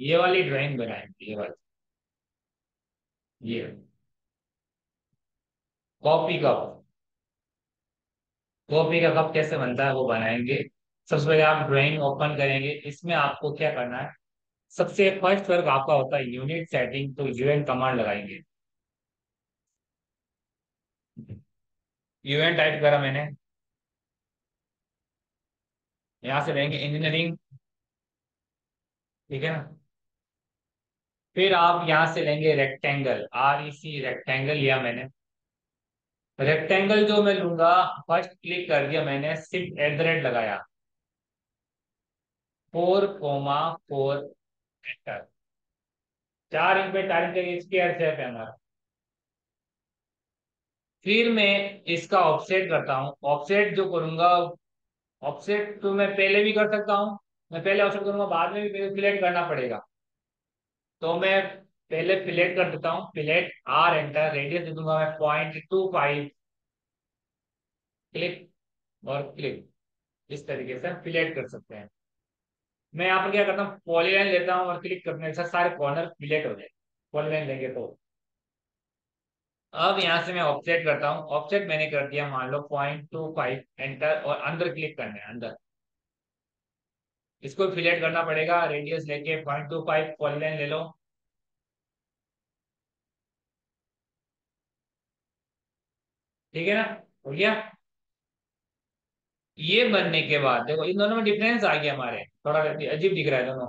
ये वाली ड्राइंग बनाएंगे, ये वाली, ये कॉपी का कप कैसे बनता है वो बनाएंगे। सबसे पहले आप ड्राइंग ओपन करेंगे। इसमें आपको क्या करना है, सबसे फर्स्ट वर्क आपका होता है यूनिट सेटिंग, तो यूएन कमांड लगाएंगे। यूएन टाइप करा मैंने, यहां से लेंगे इंजीनियरिंग, ठीक है ना। फिर आप यहां से लेंगे रेक्टेंगल, REC रेक्टेंगल लिया मैंने। रेक्टेंगल जो मैं लूंगा, फर्स्ट क्लिक कर दिया मैंने, सिर्फ @ लगाया 4,4 एंटर, 4 इंच पे 4 इंच इसकी शेप है हमारा। फिर मैं इसका ऑफसेट करता हूँ। ऑफसेट जो करूंगा, ऑफसेट तो मैं पहले भी कर सकता हूँ, मैं पहले ऑफसेट करूंगा, बाद में भी फिलेट करना पड़ेगा, तो मैं पहले फिलेट कर देता हूँ। फिलेट R एंटर, रेडियस दे दूंगा मैं 0.25, क्लिक और क्लिक, इस तरीके से फिलेट कर सकते हैं। मैं यहाँ पर क्या करता हूँ, पॉलीलाइन लेता हूँ और क्लिक करने से सारे कॉर्नर फिलेट हो जाए, पॉलीलाइन लेंगे तो। अब यहाँ से मैं ऑफसेट करता हूँ। ऑफसेट मैंने कर दिया मान लो 0.25 एंटर और अंदर क्लिक करना है, अंदर इसको फिलेट करना पड़ेगा। रेडियस लेके 0.25, पॉलीलाइन ले लो, ठीक है ना, हो गया। ये बनने के बाद देखो इन दोनों में डिफरेंस आ गया हमारे, थोड़ा अजीब दिख रहा है दोनों।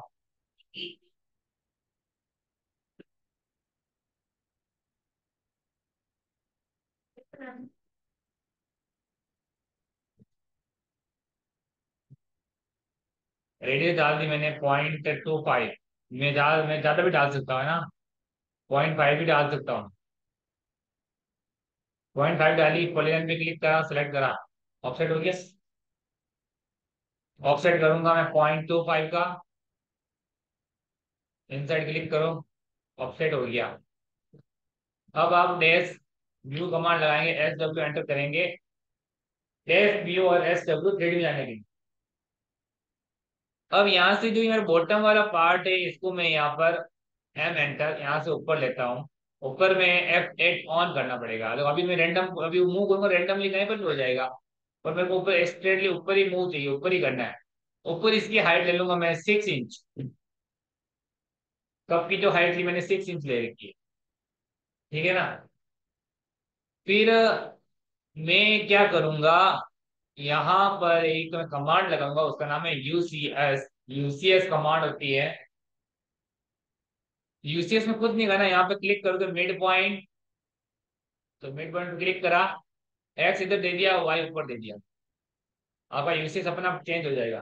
रेडियस डाल दी मैंने 0.25, मैं ज्यादा भी डाल सकता हूँ ना, 0.5 भी डाल सकता हूँ। 0.5 डाली, पॉलीलाइन पे क्लिक करा, सिलेक्ट करा, ऑफसेट हो गया। ऑफसेट करूंगा मैं 0.25 का, इनसाइड क्लिक करो, ऑफसेट हो गया। अब आप डैश व्यू कमांड लगाएंगे, SW एंटर करेंगे, डैश व्यू और SW 3D में जाने के लिए। अब यहाँ से जो मेरा बॉटम वाला पार्ट है, इसको मैं यहाँ पर M एंटर, यहाँ से ऊपर लेता हूँ। ऊपर में F8 ऑन करना पड़ेगा। तो अभी मैं रैंडम, अभी मूव करूंगा रैंडमली कहीं पर भी हो जाएगा, और मेरे को ऊपर स्ट्रेटली ऊपर ही मूव चाहिए, ऊपर ही करना है। ऊपर इसकी हाइट ले लूंगा मैं 6 इंच, कप की जो हाइट थी मैंने 6 इंच ले रखी है, ठीक है ना। फिर मैं क्या करूंगा, यहाँ पर एक कमांड लगाऊंगा, उसका नाम है UCS। UCS कमांड होती है, UCS में खुद नहीं करना, यहाँ पे क्लिक करोगे मिड पॉइंट, तो मिड पॉइंट क्लिक करा, X इधर दे दिया, Y ऊपर दे दिया, आपका यूसेज अपना चेंज हो जाएगा।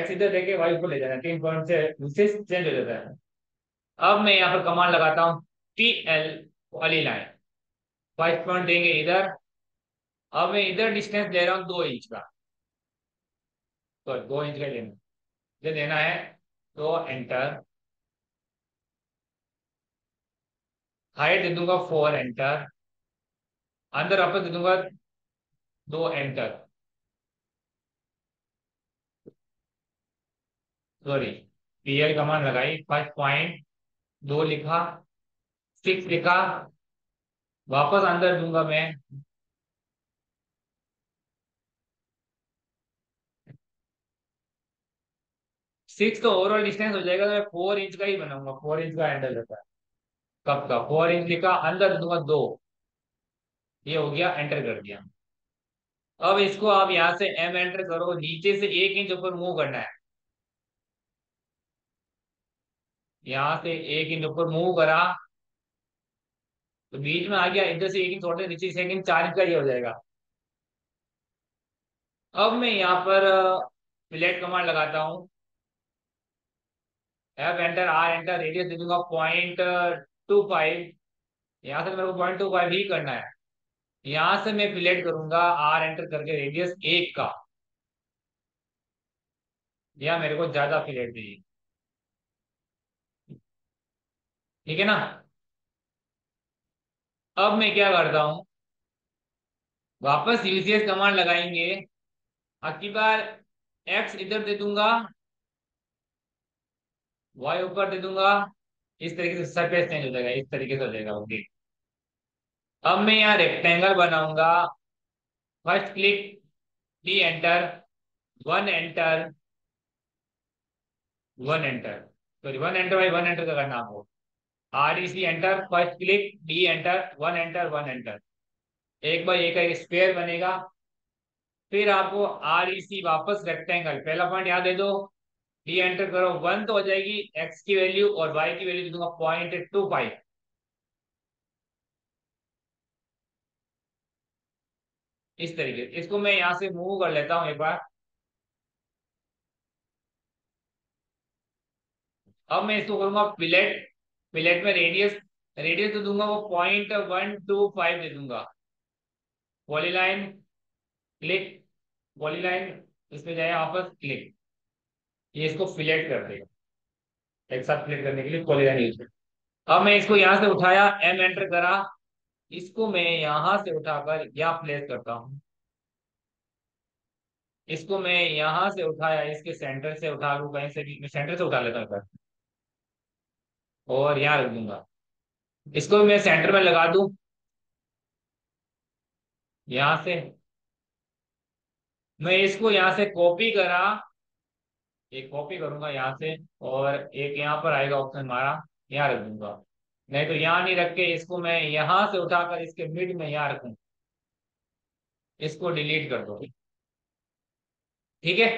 X इधर देके Y ऊपर ले जाना, 3 पॉइंट से यूसेज चेंज हो जाता है। अब मैं यहाँ पर कमांड लगाता हूँ TL पॉलीलाइन, 5 पॉइंट देंगे इधर। अब मैं इधर डिस्टेंस ले रहा हूँ 2 इंच का, तो 2 इंच का लेना है, तो एंटर। हाइट दे दूंगा 4 एंटर, अंदर आपको दे दूंगा 2 एंटर, सॉरी PL कमांड लगाई, 5.2 लिखा, 6 लिखा, वापस अंदर दूंगा मैं, सिक्स। तो ओवरऑल डिस्टेंस हो जाएगा, तो मैं 4 इंच का ही बनाऊंगा, 4 इंच का एंटर लेता है कप का, 4 इंच लिखा, अंदर दूंगा 2, ये हो गया, एंटर कर दिया। अब इसको आप यहां से M एंटर करो, नीचे से 1 इंच ऊपर मूव करना है, यहां से 1 इंच ऊपर मूव करा, तो बीच में आ गया, इधर से 1 इंच छोटे, नीचे से 1 इंच, 4 इंच का ये हो जाएगा। अब मैं यहाँ पर फिलेट कमांड लगाता हूँ, F enter, R enter, radius दे दूंगा 0.25, यहाँ से मेरे को 0.25 ही करना है। यहां से मैं फिलेट करूंगा R एंटर करके, रेडियस 1 का, यह मेरे को ज्यादा फिलेट दी, ठीक है ना। अब मैं क्या करता हूं, वापस UCS कमांड लगाएंगे, आखिर बार X इधर दे दूंगा, वाई ऊपर दे दूंगा, इस तरीके से सरफेस चेंज हो जाएगा, इस तरीके से हो जाएगा। ओके, अब मैं यहाँ रेक्टेंगल बनाऊंगा। First click D enter, one enter, one enter, sorry one enter भाई, वन एंटर करना आपको, R E C enter, first click D enter, one enter, one enter, एक बार एक एक स्क्वायर बनेगा। फिर आपको आर ई सी वापस रेक्टेंगल, पहला पॉइंट यहाँ दे दो, डी एंटर करो, वन तो हो जाएगी, एक्स की वैल्यू और वाई की वैल्यू दूंगा 0.25। इस तरीके से इसको मैं यहाँ से मूव कर लेता हूँ एक बार। अब मैं इसको करूंगा पिलेट, पिलेट में रेडियस, रेडियस तो दूंगा वो 0.125 दे दूंगा। पॉलीलाइन क्लिक, पॉलीलाइन इसमें जाए वापस क्लिक, ये इसको फिलेट कर देगा, एक साथ फिलेट करने के लिए पॉलीलाइन यूज कर। अब मैं इसको यहाँ से उठाया, एम एंटर करा, इसको मैं यहाँ से उठाकर यहाँ प्लेस करता हूँ, इसको मैं यहाँ से उठाया, इसके सेंटर से उठा लू, कहीं से भी सेंटर से उठा लेता हूँ और यहाँ रख दूंगा, इसको मैं सेंटर में लगा दूं यहाँ से। मैं इसको यहाँ से कॉपी करा, एक कॉपी करूंगा यहाँ से और एक यहाँ पर आएगा ऑप्शन हमारा, यहाँ रख दूंगा, नहीं तो यहाँ नहीं रख के इसको मैं यहाँ से उठाकर इसके मिड में यहाँ रखूं, इसको डिलीट कर दो, ठीक है।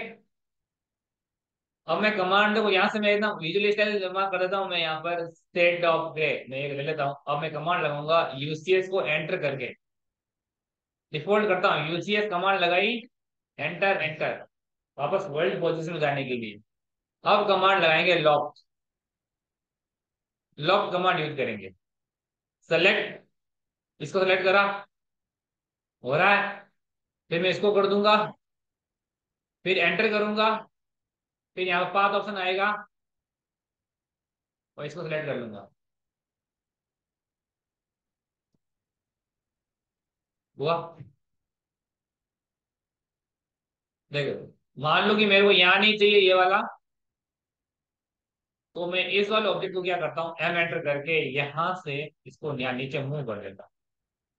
अब मैं कमांड को यहाँ से मैं एकदम विजुअल स्टाइल जमा कर देता हूँ, मैं यहाँ पर सेट ऑफ ग्रे मैं ये ले लेता हूँ। अब मैं कमांड लगाऊंगा यूसीएस को एंटर करके, डिफॉल्ट करता हूँ यूसीएस कमांड लगाई, एंटर एंटर, वापस वर्ल्ड पोजिशन में जाने के लिए। अब कमांड लगाएंगे लॉक, लॉक कमांड यूज करेंगे, सेलेक्ट, इसको सेलेक्ट करा, हो रहा है, फिर मैं इसको कर दूंगा, फिर एंटर करूंगा, फिर यहाँ पर पाथ ऑप्शन आएगा और इसको सेलेक्ट कर लूंगा, हुआ। देखो मान लो कि मेरे को यहाँ नहीं चाहिए ये वाला, तो मैं इस वाले ऑब्जेक्ट को क्या करता हूँ, एम एंटर करके यहाँ से इसको नीचे मूव कर देता हूँ,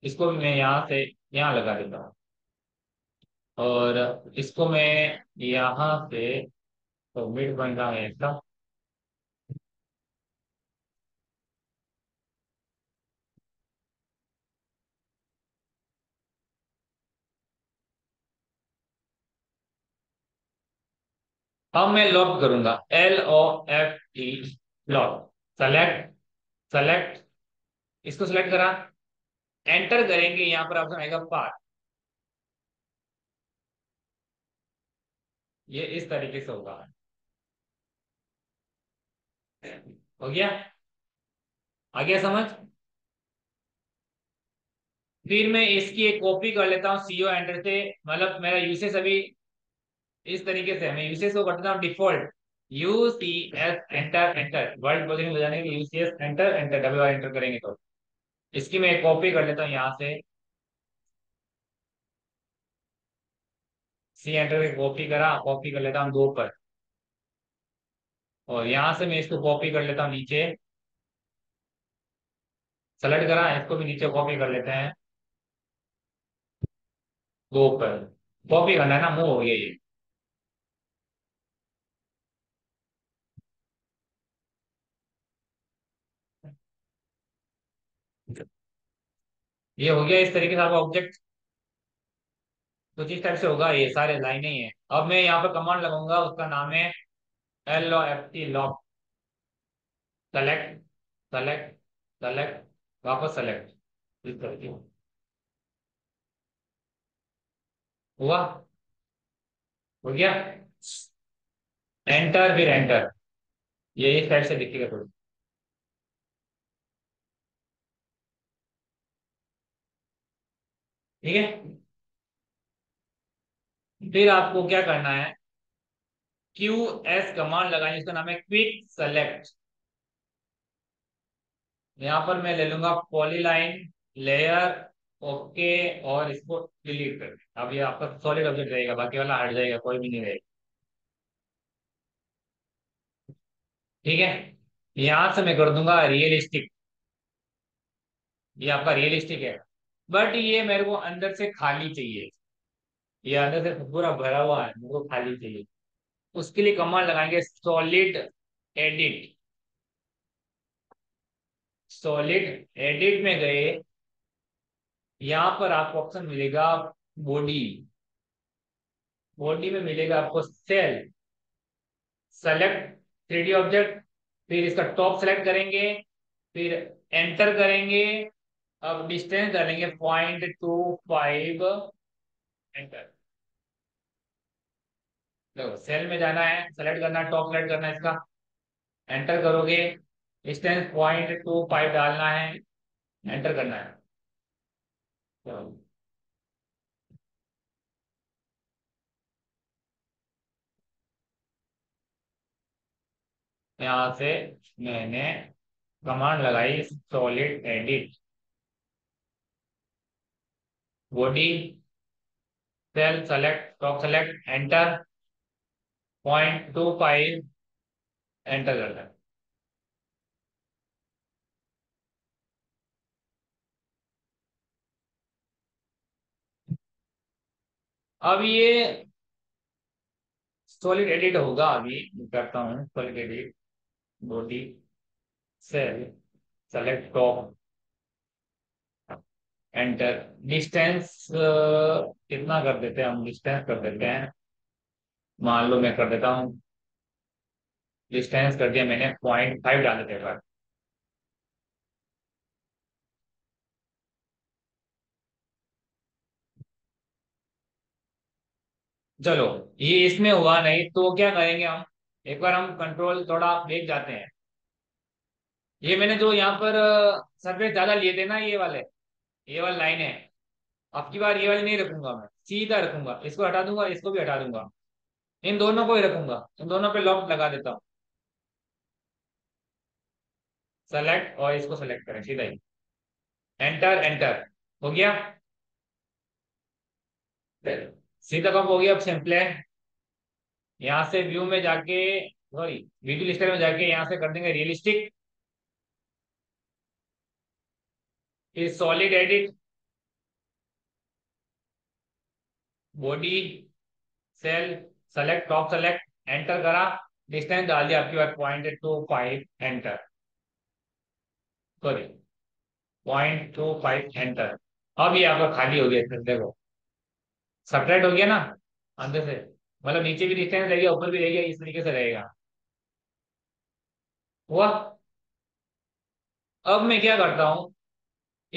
इसको भी मैं यहाँ से यहाँ लगा देता हूँ और इसको मैं यहाँ से तो मिड बन रहा है इसका, अब मैं लॉक करूंगा, LOFT लॉक, सेलेक्ट सेलेक्ट, इसको सेलेक्ट करा, एंटर करेंगे, यहाँ पर ऑप्शन आएगा पाथ, ये इस तरीके से होगा, हो गया, आ गया समझ। फिर मैं इसकी एक कॉपी कर लेता हूँ CO एंटर से, मतलब मेरा यूसेस अभी इस तरीके से, मैं यूसीएस को करता हूँ default, UCS enter enter, world position में जाने के लिए यूसीएस एंटर एंटर, डबल बार एंटर करेंगे, तो इसकी मैं कॉपी कर लेता हूँ यहाँ से, सी एंटर की कॉपी करा, कॉपी कर लेता हूँ 2 पर और यहाँ से मैं इसको कॉपी कर लेता हूँ नीचे, सेलेक्ट करा, इसको भी नीचे कॉपी कर लेते हैं 2 पर, कॉपी करना है ना, मूव हो गया ये, ये हो गया इस तरीके से आपका ऑब्जेक्ट, तो जिस टाइप से होगा ये सारे लाइन ही है। अब मैं यहाँ पर कमांड लगाऊंगा, उसका नाम है LOFT lock, select select select, वापस सेलेक्ट, इस तरीके हुआ, हो गया, एंटर फिर एंटर, ये इस टाइप से दिखेगा थोड़ा, ठीक है। फिर आपको क्या करना है, QS कमांड लगानी, इसका नाम है क्विक सेलेक्ट, यहां पर मैं ले लूंगा पॉलीलाइन लेयर, ओके, और इसको डिलीट कर दें, अब ये आपका सॉलिड ऑब्जेक्ट रहेगा, बाकी वाला हट जाएगा, कोई भी नहीं रहेगा, ठीक है, यहां से मैं कर दूंगा रियलिस्टिक, ये आपका रियलिस्टिक है, बट ये मेरे को अंदर से खाली चाहिए, ये अंदर से पूरा भरा हुआ है, मेरे को खाली चाहिए। उसके लिए कमांड लगाएंगे सॉलिड एडिट में गए, यहाँ पर आपको ऑप्शन मिलेगा बॉडी, बॉडी में मिलेगा आपको सेल, सेलेक्ट 3D ऑब्जेक्ट, फिर इसका टॉप सेलेक्ट करेंगे, फिर एंटर करेंगे, अब डिस्टेंस करेंगे 0.25, एंटर। देखो सेल में जाना है, सेलेक्ट करना है, टॉप सेलेक्ट करना है, इसका एंटर करोगे, डिस्टेंस 0.25 डालना है, एंटर करना है। तो यहाँ से मैंने कमांड लगाई solid edit, body, shell select, top select, enter, 0.25, enter करना है। अब ये सॉलिड एडिट होगा, अभी करता हूँ solid edit, body, shell select, top, enter, distance कितना कर देते हैं हम, डिस्टेंस कर देते हैं, मान लो मैं कर देता हूँ, डिस्टेंस कर दिया मैंने 0.5 डाल देते हैं, चलो ये इसमें हुआ। नहीं तो क्या करेंगे हम, एक बार हम कंट्रोल थोड़ा देख जाते हैं, ये मैंने जो यहाँ पर सरफेस ज्यादा लिए थे ना, ये वाले लाइन है, अब की बार ये वाली नहीं रखूंगा, मैं सीधा रखूंगा, इसको हटा दूंगा, इसको भी हटा दूंगा, इन दोनों को ही रखूंगा, इन दोनों पे लॉक लगा देता हूँ, सेलेक्ट और इसको सेलेक्ट करें सीधा ही, एंटर, एंटर हो गया, सीधा कब हो गया, अब सिंपल है, यहाँ से व्यू में जाके, सॉरी वीडियो लिस्टर में जाके यहाँ से कर देंगे रियलिस्टिक, फिर solid edit, body, shell select, top select, enter करा, डिस्टेंस डाल दिया आपकी बार 0.25, एंटर, सॉरी 0.25, एंटर। अब ये आपका खाली हो गया, देखो सेपरेट हो गया ना अंदर से, मतलब नीचे भी डिस्टेंस रहेगा, ऊपर भी रहेगा, इस तरीके से रहेगा। हुआ। अब मैं क्या करता हूं,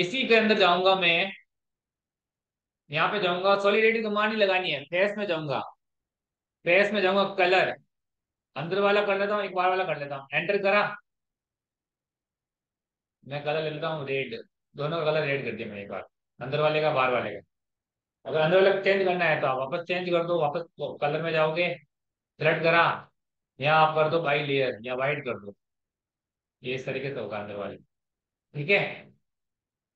इसी के अंदर जाऊंगा, मैं यहाँ पे जाऊंगा, सॉलिडिटी कमांड ही लगानी है, फेस में जाऊंगा, कलर अंदर वाला कर लेता हूँ, एक बार वाला कर लेता हूँ, एंटर करा, मैं कलर ले लेता हूँ रेड, दोनों कलर रेड कर दिया मैंने, एक बार अंदर वाले का, बाहर वाले का। अगर अंदर वाला चेंज करना है तो आप वापस चेंज कर दो, वापस कलर में जाओगे, सेलेक्ट करा, यहाँ आप कर दो बाई लेयर या वाइट कर दो, ये इस तरीके से होगा अंदर वाले। ठीक है,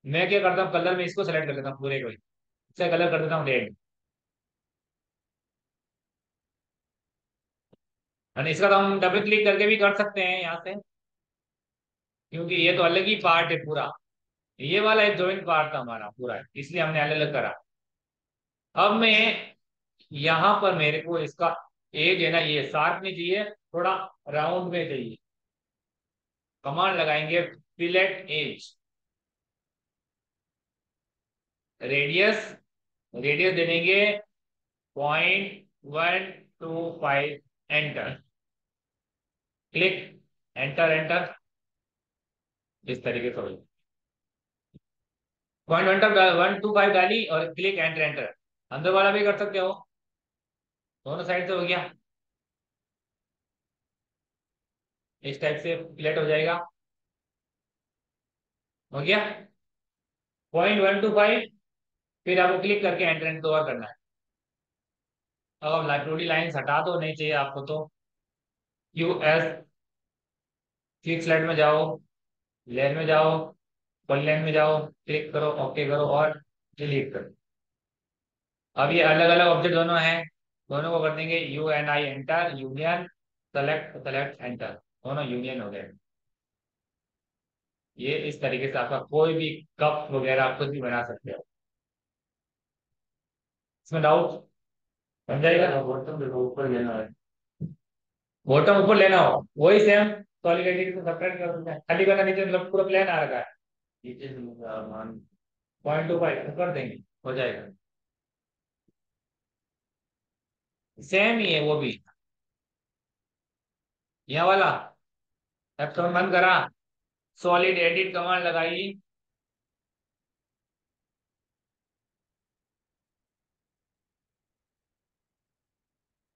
मैं क्या करता हूँ, कलर में इसको सेलेक्ट कर लेता हूँ पूरे को, इसका कलर कर देता हूँ रेड, और इसका तो हम डबल क्लिक करके भी कर सकते हैं यहाँ से, क्योंकि ये तो अलग ही पार्ट है पूरा, ये वाला एक ज्वाइंट पार्ट था हमारा पूरा, इसलिए हमने अलग अलग करा। अब मैं यहाँ पर, मेरे को इसका एज है ना, ये शार्प नहीं चाहिए, थोड़ा राउंड में चाहिए, कमांड लगाएंगे फिलेट एज, रेडियस, दे देंगे 0.125, एंटर, क्लिक, एंटर, एंटर, इस तरीके से हो, 0.125 डाली और क्लिक, एंटर, एंटर, अंदर वाला भी कर सकते हो, दोनों साइड से हो गया, इस टाइप से प्लेट हो जाएगा, हो गया 0.125, फिर आपको क्लिक करके एंटर, एंटर दोबारा करना है। अब लाइब्रेरी लाइन्स हटा दो, नहीं चाहिए आपको तो US फिक्स लाइट में जाओ, लेयर में जाओ, पॉलीलाइन में जाओ, क्लिक करो, ओके करो और डिलीट करो। अब ये अलग अलग ऑब्जेक्ट दोनों हैं, दोनों को कर देंगे UNI, enter, union, select, enter, दोनों यूनियन हो गए। ये इस तरीके से आपका कोई भी कप वगैरह आप कुछ भी बना सकते हो। इसमें डाउट बन जाएगा। बॉटम ऊपर लेना हो वही सेम सॉलिड सब्ट्रैक्ट कर सकते हैं, खाली करना नीचे, मतलब पूरा प्लान आ रखा है नीचे से 0.25 कर देंगे, हो जाएगा। सेम ही है वो भी, यह वाला एप्सन बंद करा, सॉलिड एडिट कमांड लगाई,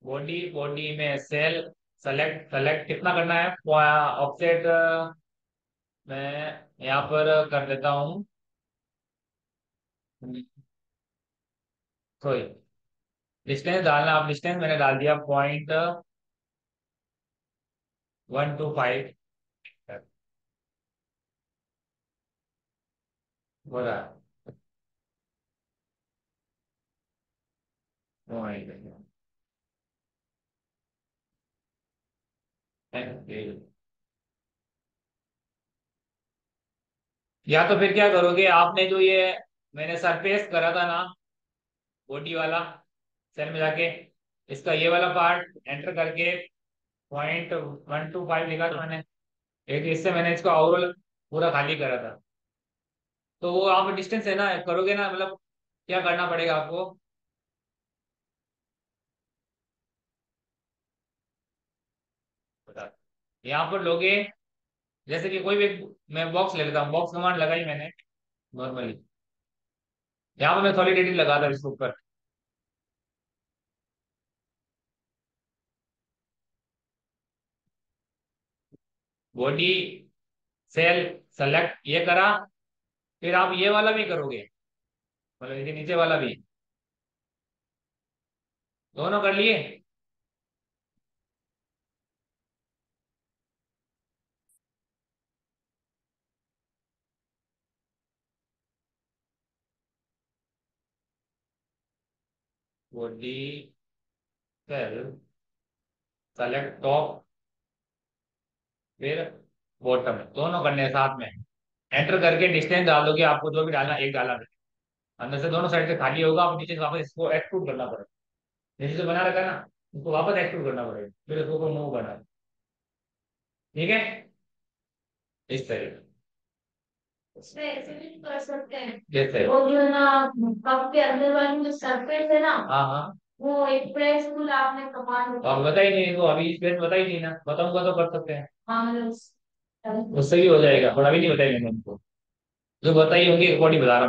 बॉडी बॉडी में सेल सेलेक्ट सेलेक्ट कितना करना है, ऑफसेट मैं यहाँ पर कर देता हूँ, सॉरी डिस्टेंस डालना, आप डिस्टेंस मैंने डाल दिया 0.125 बोला या तो फिर क्या करोगे, आपने जो ये मैंने सरफेस करा था ना बॉडी वाला, सेल में जाके इसका ये वाला पार्ट एंटर करके 0.125 लिखा था मैंने, एक इससे मैंने इसको ओवरऑल पूरा खाली करा था, तो वो आप डिस्टेंस है ना करोगे ना, मतलब क्या करना पड़ेगा आपको, यहाँ पर लोगे जैसे कि कोई भी मैं बॉक्स ले लेता हूँ, बॉक्स कमांड लगाई मैंने नॉर्मली, यहाँ पर मैं सॉलिड एडिट लगा था इसके ऊपर, बॉडी सेल सेलेक्ट ये करा, फिर आप ये वाला भी करोगे, मतलब ये नीचे वाला भी, दोनों कर लिए। बॉडी सेल सेलेक्ट टॉप फिर बॉटम, दोनों करने साथ में, एंटर करके डिस्टेंस डाल दोगे, आपको जो भी डालना एक डाला अंदर से, दोनों साइड से खाली होगा, आप नीचे से वापस इसको एक्सक्लूड करना पड़ेगा, जैसे जो बना रखा ना उसको वापस एक्सक्लूड करना पड़ेगा, फिर उसको मूव करना, ठीक है इस तरह से। ऐसे भी कर सकते हैं जैसे वो जो ना कप के अंदर वाली जो सरफेस है ना, हाँ हाँ वो एक प्रेस टूल आपने कमांड बता ही नहीं, वो अभी स्पेस बता ही नहीं ना, बताऊंगा तो कर सकते हैं, उससे भी हो जाएगा, थोड़ा भी नहीं बताएंगे उनको, जो बताई होंगे अकॉर्डिंग बता रहा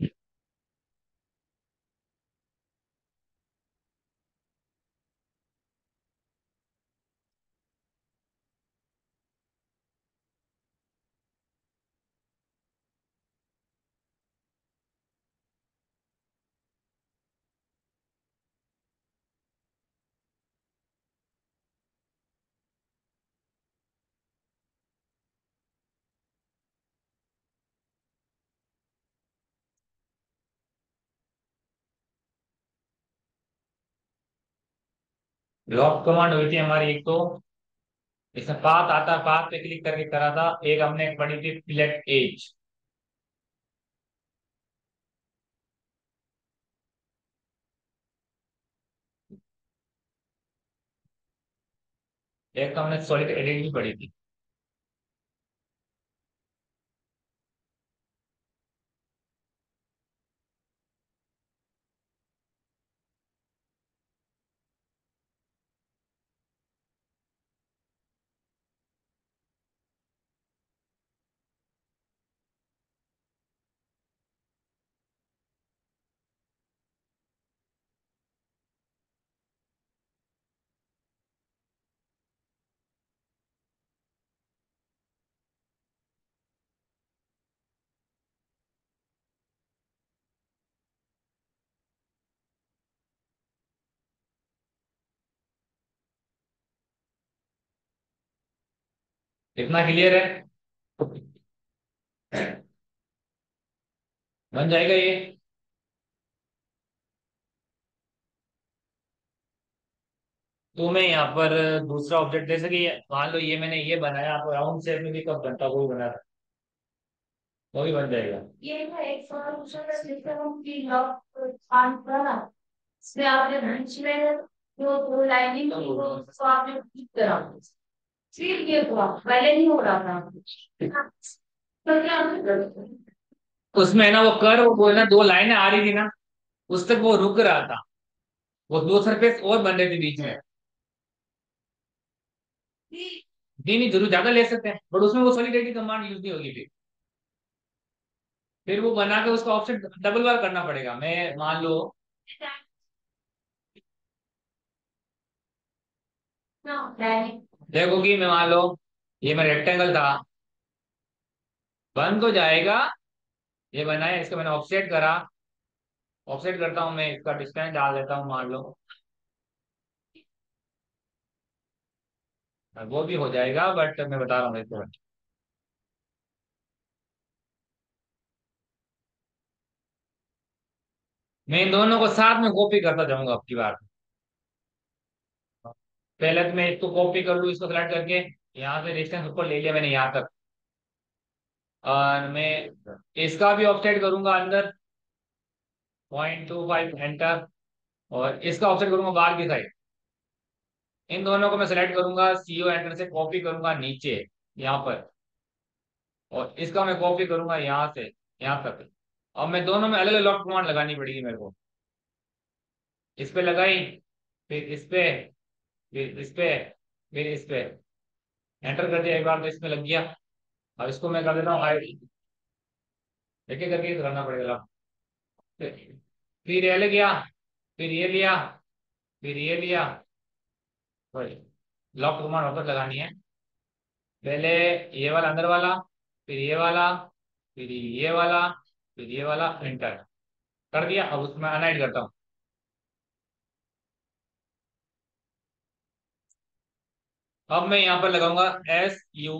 हूँ। लॉक कमांड हुई थी हमारी, एक तो इसमें पाथ आता, पाथ पे क्लिक करके करा था, एक हमने पढ़ी थी फिलेट एज, एक तो हमने सॉलिड एडिट भी पढ़ी थी। इतना क्लियर है, बन जाएगा ये। तो मैं यहाँ पर दूसरा ऑब्जेक्ट दे सकी। मान लो ये मैंने ये बनाया, आप राउंड शेप में भी कब बनता है वो बना वो भी बन जाएगा। ये था एक उसमें ना वो कर वो ना दो लाइनें आ रही थी ना, उस तक वो रुक रहा था, वो दो सरफेस और बन रहे थे बीच में। नहीं जरूर ज्यादा ले सकते हैं, बट उसमें वो सॉलिड की कमांड यूज नहीं होगी। फिर वो बना के उसका ऑप्शन डबल बार करना पड़ेगा। मैं मान लो देखो कि मैं मान लो ये मेरा रेक्टेंगल था, बंद हो जाएगा ये बनाया, इसको मैंने ऑफसेट करा। ऑफसेट करता हूँ मैं, इसका डिस्टेंस डाल देता हूँ मान लो, वो भी हो जाएगा। बट मैं बता रहा हूँ इसको, मैं इन दोनों को साथ में कॉपी करता जाऊंगा आपकी बार। पहले तो मैं इसको कॉपी कर लूँ, इसको सेलेक्ट करके यहाँ से डिस्टेंस ऊपर ले लिया मैंने यहाँ तक, और मैं इसका भी ऑफसेट करूंगा अंदर 0.25 एंटर, और इसका ऑफसेट करूंगा बाहर की साइड। इन दोनों को मैं सेलेक्ट करूंगा, CO एंटर से कॉपी करूंगा नीचे यहाँ पर, और इसका मैं कॉपी करूंगा यहाँ से यहाँ तक। और मैं दोनों में अलग अलग लॉक कमांड लगानी पड़ेगी मेरे को। इस पे लगाई, फिर इस पे, फिर इस पे, फिर इस पे, एंटर कर दिया एक बार तो इसमें लग गया। अब इसको मैं कर देता हूँ हाइड, एक एक करके करना पड़ेगा लॉक। फिर ये ले गया, फिर ये लिया, फिर ये लिया। लॉक कमांड वापस लगानी है, पहले ये वाला अंदर वाला, फिर ये वाला, फिर ये वाला, फिर ये वाला, एंटर कर दिया। अब उसमें अनहाइड करता हूँ, अब मैं यहाँ पर लगाऊंगा SU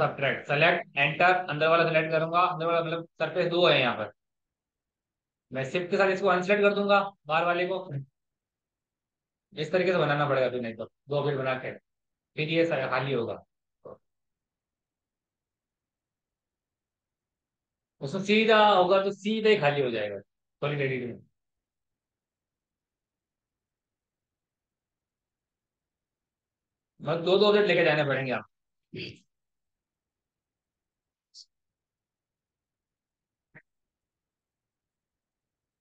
सब्ट्रैक्ट, सेलेक्ट एंटर, अंदर वाला सेलेक्ट करूंगा, अंदर वाला मतलब सरफेस दो है यहाँ पर। मैं शिफ्ट के साथ इसको अनसेलेक्ट कर दूंगा बाहर वाले को। इस तरीके से बनाना पड़ेगा, फिर नहीं तो दो ऑब्जेक्ट बना के फिर ये खाली होगा। उसमें सीधा होगा तो सीधा ही खाली हो जाएगा सॉलिडिटी में। मतलब दो ऑब्जेक्ट लेके जाने पड़ेंगे आप।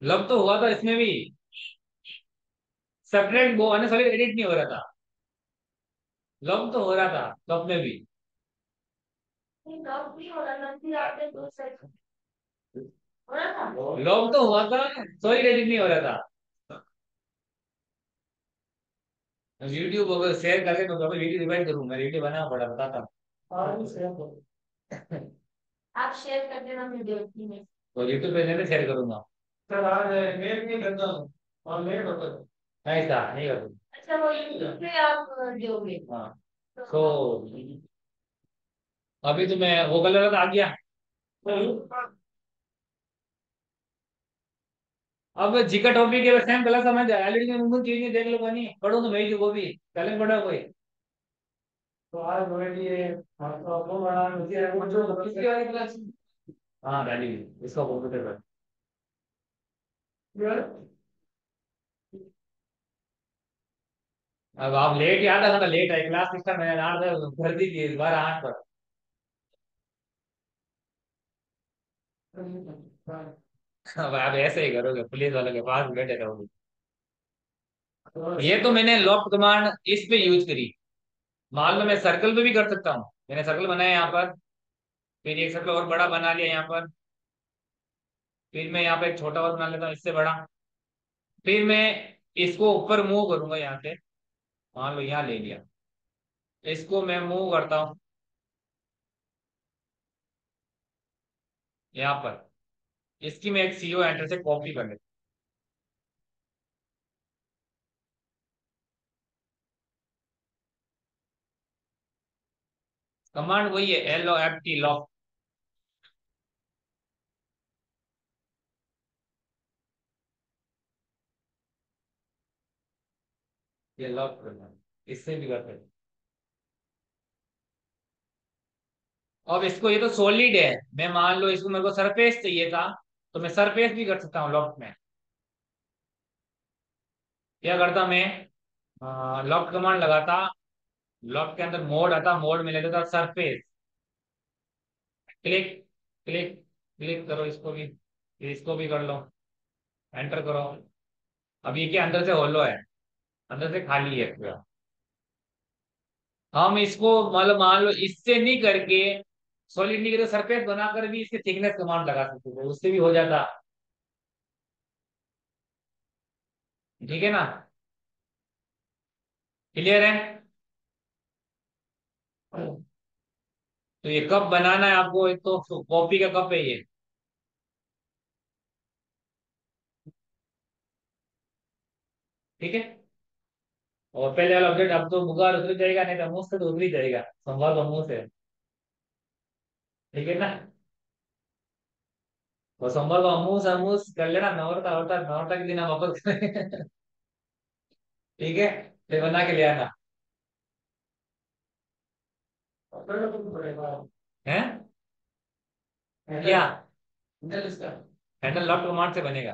लव तो हुआ था इसमें भी, सेपरेट वो है सॉलिड एडिट नहीं हो रहा था, लव तो हो रहा था लव में भी, लव भी हो रहा था फिर आपने दो सेट हो रहा था। लॉग तो हुआ था, सॉलिड एडिट नहीं हो रहा था। यूट्यूब अगर शेयर करके तो वीडियो रिवाइंड करूँ, मैं वीडियो बना पड़ा बताता हूँ। आप शेयर कर देना वीडियो में, तो यूट्यूब पे शेयर करूंगा। सर आज मेल नहीं करता हूँ और मेल करता हूँ ऐसा नहीं करूँ। अच्छा वो यूट्यूब पे आप दोगे? हाँ तो अभी तो मैं वो कलर आ गया। अब जिका टॉपिक है सेम कलर समझ आया, चीजें देख लो बनी पढ़ो तो मैं वो भी कलर पढ़ा कोई तो आज ये हाँ इसका कंप्यूटर पर। अब आप लेट याद आता था, लेट है क्लास सिस्टम मैंने 8 भर दी थी, इस बार 8 पर। आप ऐसे ही करोगे, पुलिस वालों के पास बैठे रहोगे। ये तो मैंने लॉक कमांड इस पे यूज करी। मान लो मैं सर्कल पे भी कर सकता हूँ, मैंने सर्कल बनाया यहाँ पर, फिर एक सर्कल और बड़ा बना लिया यहाँ पर, फिर मैं यहाँ पे एक छोटा और बना लेता हूँ इससे बड़ा। फिर मैं इसको ऊपर मूव करूंगा यहाँ से, मान लो यहाँ ले लिया, इसको मैं मूव करता हूँ यहाँ पर। इसकी मैं एक CO एंटर से कॉपी कर लेता हूं, कमांड वही है LOFT लॉक। ये लॉक करना इससे भी बात है। अब इसको, ये तो सॉलिड है, मैं मान लो इसको मेरे को सरफेस चाहिए था तो मैं सरफेस भी कर सकता हूँ लॉफ्ट में। क्या करता मैं, लॉफ्ट कमांड लगाता, लॉफ्ट के अंदर मोड आता, मोड में लेता था सरफेस, क्लिक क्लिक क्लिक करो, इसको भी कर लो, एंटर करो। अब ये क्या अंदर से होलो है, अंदर से खाली है पूरा। हम इसको मतलब मान लो इससे नहीं करके, सॉलिड नहीं करके सरफेस बनाकर भी इसके थिकनेस कमांड लगा सकते थे, उससे भी हो जाता। ठीक है ना, क्लियर है? तो ये कप बनाना है आपको, एक तो कॉफी का कप है ये, ठीक है। और पहले वाला ऑब्जेक्ट अब तो बुखार उतर जाएगा, नहीं तो मुंह से तो उतर ही जाएगा, संवाद मुंह से, ठीक है ना। वो संवाद मुंह कर लेना, नौरता के दिन हम वापस करेंगे, ठीक है। फिर बना के ले आना है क्या, हैंडल लॉक कमांड से बनेगा।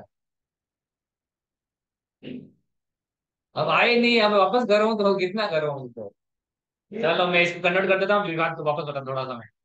अब आए नहीं, अब वापस करूँ तो कितना करूँ उनको। चलो मैं इसको कन्वर्ट कर देता हूँ, विवाद को वापस बताता थोड़ा सा मैं।